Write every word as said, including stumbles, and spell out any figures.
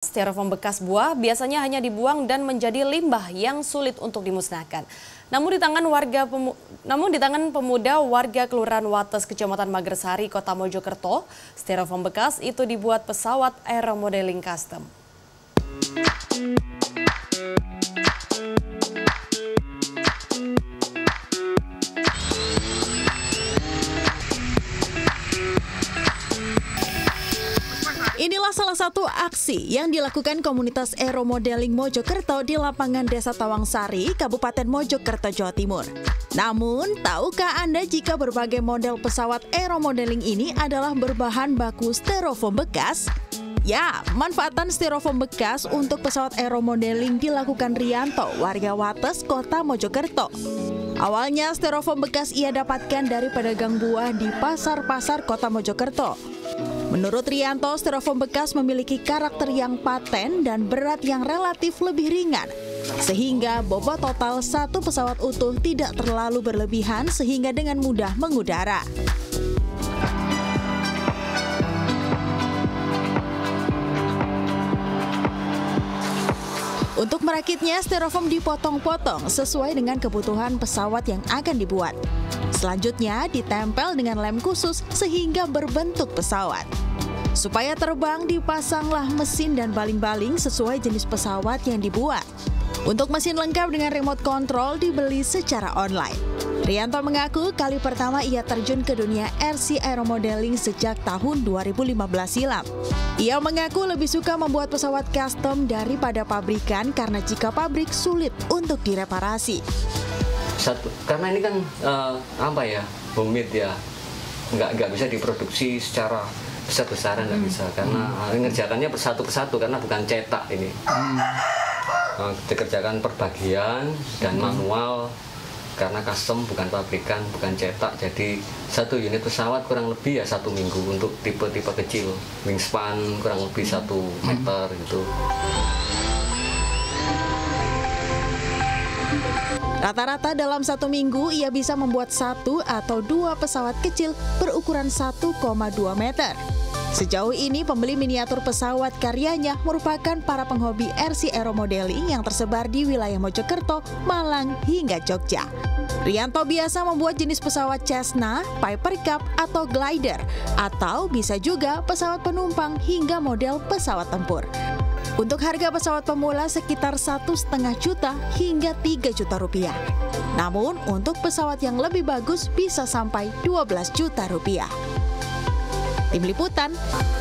Styrofoam bekas buah biasanya hanya dibuang dan menjadi limbah yang sulit untuk dimusnahkan. Namun di tangan warga pemu, namun di tangan pemuda warga Kelurahan Wates, Kecamatan Magersari, Kota Mojokerto, styrofoam bekas itu dibuat pesawat Aeromodeling custom. Inilah salah satu aksi yang dilakukan komunitas Aeromodeling Mojokerto di Lapangan Desa Tawangsari, Kabupaten Mojokerto, Jawa Timur. Namun, tahukah Anda jika berbagai model pesawat aeromodeling ini adalah berbahan baku styrofoam bekas? Ya, manfaatan styrofoam bekas untuk pesawat aeromodeling dilakukan Rianto, warga Wates, Kota Mojokerto. Awalnya, styrofoam bekas ia dapatkan dari pedagang buah di pasar-pasar Kota Mojokerto. Menurut Rianto, styrofoam bekas memiliki karakter yang paten dan berat yang relatif lebih ringan, sehingga bobot total satu pesawat utuh tidak terlalu berlebihan sehingga dengan mudah mengudara. Untuk merakitnya, styrofoam dipotong-potong sesuai dengan kebutuhan pesawat yang akan dibuat. Selanjutnya ditempel dengan lem khusus sehingga berbentuk pesawat. Supaya terbang, dipasanglah mesin dan baling-baling sesuai jenis pesawat yang dibuat. Untuk mesin lengkap dengan remote control dibeli secara online. Rianto mengaku kali pertama ia terjun ke dunia R C Aeromodeling sejak tahun dua ribu lima belas silam. Ia mengaku lebih suka membuat pesawat custom daripada pabrikan karena jika pabrik sulit untuk direparasi. Satu, karena ini kan uh, apa ya, humid ya, nggak nggak bisa diproduksi secara besar-besaran, nggak hmm. bisa karena hmm. ngerjakannya persatu persatu karena bukan cetak ini. Hmm. Uh, dikerjakan perbagian dan hmm. manual karena custom, bukan pabrikan, bukan cetak. Jadi satu unit pesawat kurang lebih ya satu minggu untuk tipe-tipe kecil, wingspan kurang lebih satu meter hmm. gitu. Rata-rata dalam satu minggu ia bisa membuat satu atau dua pesawat kecil berukuran satu koma dua meter. Sejauh ini pembeli miniatur pesawat karyanya merupakan para penghobi R C Aeromodeling yang tersebar di wilayah Mojokerto, Malang hingga Jogja. Rianto biasa membuat jenis pesawat Cessna, Piper Cup atau glider, atau bisa juga pesawat penumpang hingga model pesawat tempur. Untuk harga pesawat pemula sekitar satu koma lima juta hingga tiga juta rupiah. Namun untuk pesawat yang lebih bagus bisa sampai dua belas juta rupiah. Tim Liputan.